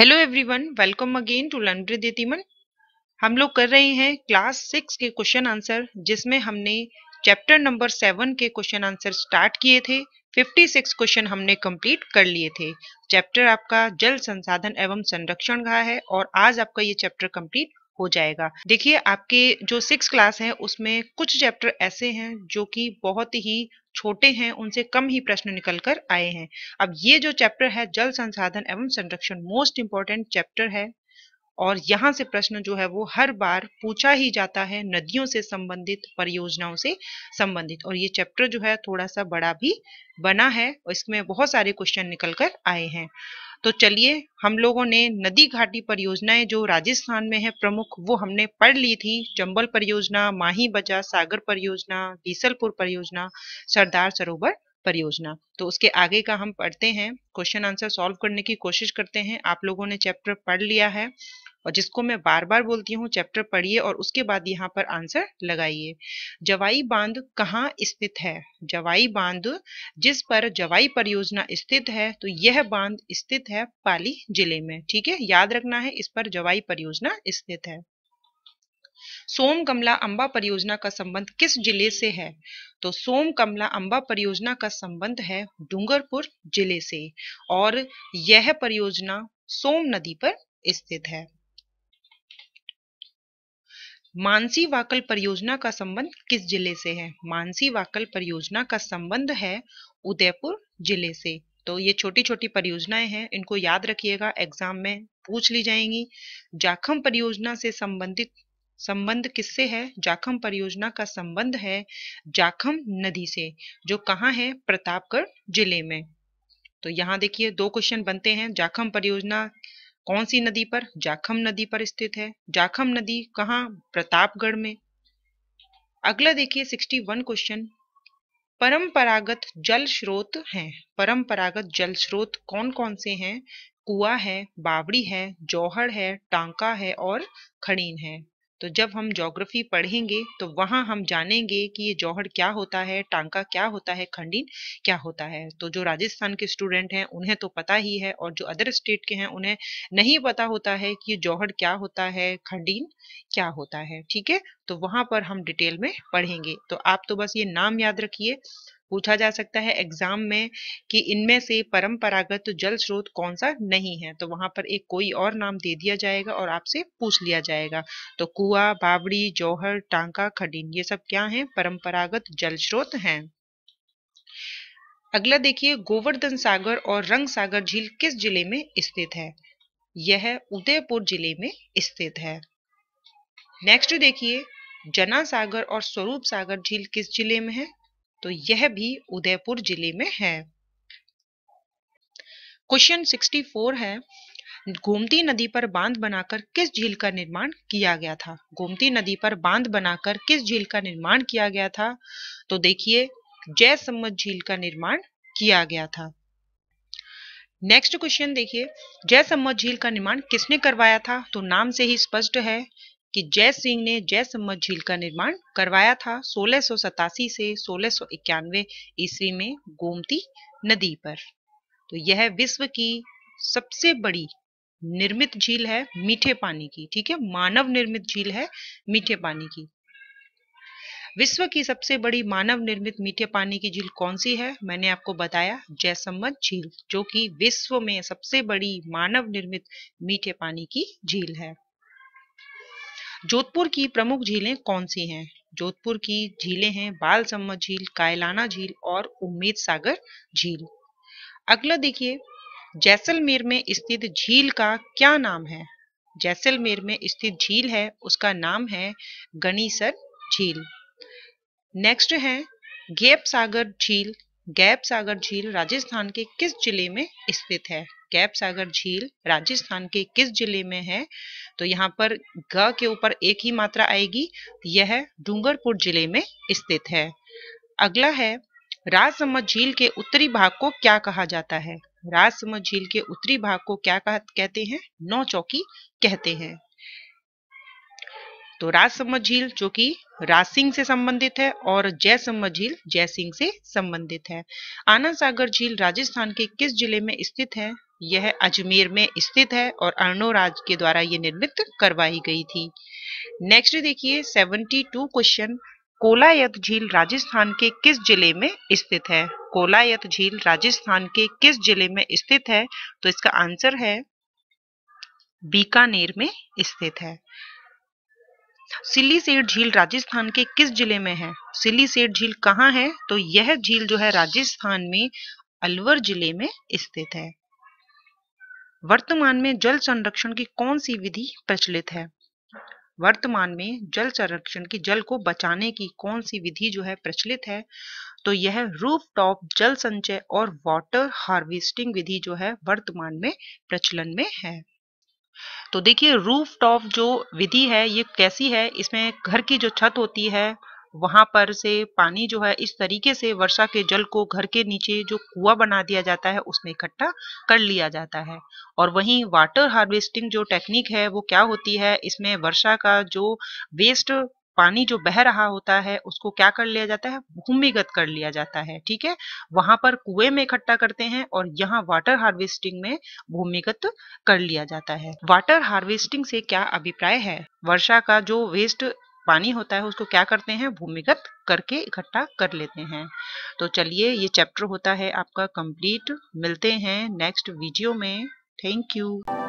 Hello everyone, welcome again to learn with इतिमन। हम लोग कर रहे हैं क्लास 6 के क्वेश्चन आंसर, जिसमें हमने चैप्टर नंबर 7 के क्वेश्चन आंसर स्टार्ट किए थे। 56 क्वेश्चन हमने कंप्लीट कर लिए थे। चैप्टर आपका जल संसाधन एवं संरक्षण का है और आज आपका ये चैप्टर कंप्लीट हो जाएगा। देखिए, आपके जो 6 क्लास है उसमें कुछ चैप्टर ऐसे हैं जो कि बहुत ही छोटे हैं, उनसे कम ही प्रश्न निकल कर आए हैं। अब ये जो चैप्टर है जल संसाधन एवं संरक्षण, मोस्ट इम्पोर्टेंट चैप्टर है और यहाँ से प्रश्न जो है वो हर बार पूछा ही जाता है, नदियों से संबंधित, परियोजनाओं से संबंधित। और ये चैप्टर जो है थोड़ा सा बड़ा भी बना है और इसमें बहुत सारे क्वेश्चन निकल कर आए हैं। तो चलिए, हम लोगों ने नदी घाटी परियोजनाएं जो राजस्थान में है प्रमुख, वो हमने पढ़ ली थी। चंबल परियोजना, माही बजा सागर परियोजना, बीसलपुर परियोजना, सरदार सरोवर परियोजना। तो उसके आगे का हम पढ़ते हैं, क्वेश्चन आंसर सॉल्व करने की कोशिश करते हैं। आप लोगों ने चैप्टर पढ़ लिया है और जिसको मैं बार बार बोलती हूँ, चैप्टर पढ़िए और उसके बाद यहाँ पर आंसर लगाइए। जवाई बांध कहाँ स्थित है? जवाई बांध जिस पर जवाई परियोजना स्थित है, तो यह बांध स्थित है पाली जिले में। ठीक है, याद रखना है, इस पर जवाई परियोजना स्थित है। सोम कमला अंबा परियोजना का संबंध किस जिले से है? तो सोम कमला अंबा परियोजना का संबंध है डूंगरपुर जिले से और यह परियोजना सोम नदी पर स्थित है। मानसी वाकल परियोजना का संबंध किस जिले से है? मानसी वाकल परियोजना का संबंध है उदयपुर जिले से। तो ये छोटी छोटी परियोजनाएं हैं, इनको याद रखिएगा, एग्जाम में पूछ ली जाएंगी। जाखम परियोजना से संबंधित संबंध किससे है? जाखम परियोजना का संबंध है जाखम नदी से, जो कहाँ है? प्रतापगढ़ जिले में। तो यहाँ देखिए, दो क्वेश्चन बनते हैं। जाखम परियोजना कौन सी नदी पर? जाखम नदी पर स्थित है। जाखम नदी कहाँ? प्रतापगढ़ में। अगला देखिए 61 क्वेश्चन, परंपरागत जल स्रोत हैं। परंपरागत जल स्रोत कौन कौन से हैं? कुआं है, बावड़ी है, जौहर है, टांका है और खड़ीन है। तो जब हम ज्योग्राफी पढ़ेंगे तो वहां हम जानेंगे कि ये जौहर क्या होता है, टांका क्या होता है, खंडीन क्या होता है। तो जो राजस्थान के स्टूडेंट हैं उन्हें तो पता ही है और जो अदर स्टेट के हैं उन्हें नहीं पता होता है कि ये जौहर क्या होता है, खंडीन क्या होता है। ठीक है, तो वहां पर हम डिटेल में पढ़ेंगे। तो आप तो बस ये नाम याद रखिए, पूछा जा सकता है एग्जाम में कि इनमें से परंपरागत जल स्रोत कौन सा नहीं है, तो वहां पर एक कोई और नाम दे दिया जाएगा और आपसे पूछ लिया जाएगा। तो कुआं, बावड़ी, जौहर, टांका, खडीन, ये सब क्या हैं? परंपरागत जल स्रोत हैं। अगला देखिए, गोवर्धन सागर और रंग सागर झील किस जिले में स्थित है? यह उदयपुर जिले में स्थित है। नेक्स्ट देखिए, जना सागर और स्वरूप सागर झील किस जिले में है? तो यह भी उदयपुर जिले में है। क्वेश्चन 64 है, गोमती नदी पर बांध बनाकर किस झील का निर्माण किया गया था? गोमती नदी पर बांध बनाकर किस झील का निर्माण किया गया था? तो देखिए, जयसमंद झील का निर्माण किया गया था। नेक्स्ट क्वेश्चन देखिए, जयसमंद झील का निर्माण किसने करवाया था? तो नाम से ही स्पष्ट है कि जय सिंह ने जयसमंद झील का निर्माण करवाया था 1687 से 1691 ईस्वी में गोमती नदी पर। तो यह विश्व की सबसे बड़ी निर्मित झील है मीठे पानी की। ठीक है, मानव निर्मित झील है मीठे पानी की। विश्व की सबसे बड़ी मानव निर्मित मीठे पानी की झील कौन सी है? मैंने आपको बताया, जयसमंद झील, जो कि विश्व में सबसे बड़ी मानव निर्मित मीठे पानी की झील है। जोधपुर की प्रमुख झीलें कौन सी हैं? जोधपुर की झीलें हैं बालसमंद झील, कायलाना झील और उम्मेद सागर झील। अगला देखिए, जैसलमेर में स्थित झील का क्या नाम है? जैसलमेर में स्थित झील है उसका नाम है गनीसर झील। नेक्स्ट है गैप सागर झील। गैप सागर झील राजस्थान के किस जिले में स्थित है? गैप सागर झील राजस्थान के किस जिले में है? तो यहाँ पर ग के ऊपर एक ही मात्रा आएगी, यह डूंगरपुर जिले में स्थित है। अगला है, राजसमंद झील के उत्तरी भाग को क्या कहा जाता है? राजसमंद झील के उत्तरी भाग को क्या कहते हैं? नौ चौकी कहते हैं। तो राजसमंद झील जो कि राजसिंह से संबंधित है और जयसमंद झील जयसिंह से संबंधित है। आना सागर झील राजस्थान के किस जिले में स्थित है? यह अजमेर में स्थित है और अर्णोराज के द्वारा ये निर्मित करवाई गई थी। नेक्स्ट देखिए 72 क्वेश्चन, कोलायत झील राजस्थान के किस जिले में स्थित है? कोलायत झील राजस्थान के किस जिले में स्थित है? तो इसका आंसर है बीकानेर में स्थित है। सिली सेठ झील राजस्थान के किस जिले में है? सिली सेठ झील कहाँ है? तो यह झील जो है राजस्थान में अलवर जिले में स्थित है। वर्तमान में जल संरक्षण की कौन सी विधि प्रचलित है? वर्तमान में जल संरक्षण की, जल को बचाने की कौन सी विधि जो है प्रचलित है? तो यह रूफटॉप जल संचय और वाटर हार्वेस्टिंग विधि जो है वर्तमान में प्रचलन में है। तो देखिए रूफटॉप जो विधि है ये कैसी है, इसमें घर की जो छत होती है वहां पर से पानी जो है इस तरीके से वर्षा के जल को घर के नीचे जो कुआं बना दिया जाता है उसमें इकट्ठा कर लिया जाता है। और वहीं वाटर हार्वेस्टिंग जो टेक्निक है वो क्या होती है, इसमें वर्षा का जो वेस्ट पानी जो बह रहा होता है उसको क्या कर लिया जाता है, भूमिगत कर लिया जाता है। ठीक है, वहां पर कुएं में इकट्ठा करते हैं और यहाँ वाटर हार्वेस्टिंग में भूमिगत कर लिया जाता है। वाटर हार्वेस्टिंग से क्या अभिप्राय है, वर्षा का जो वेस्ट पानी होता है उसको क्या करते हैं, भूमिगत करके इकट्ठा कर लेते हैं। तो चलिए ये चैप्टर होता है आपका कंप्लीट। मिलते हैं नेक्स्ट वीडियो में। Thank you.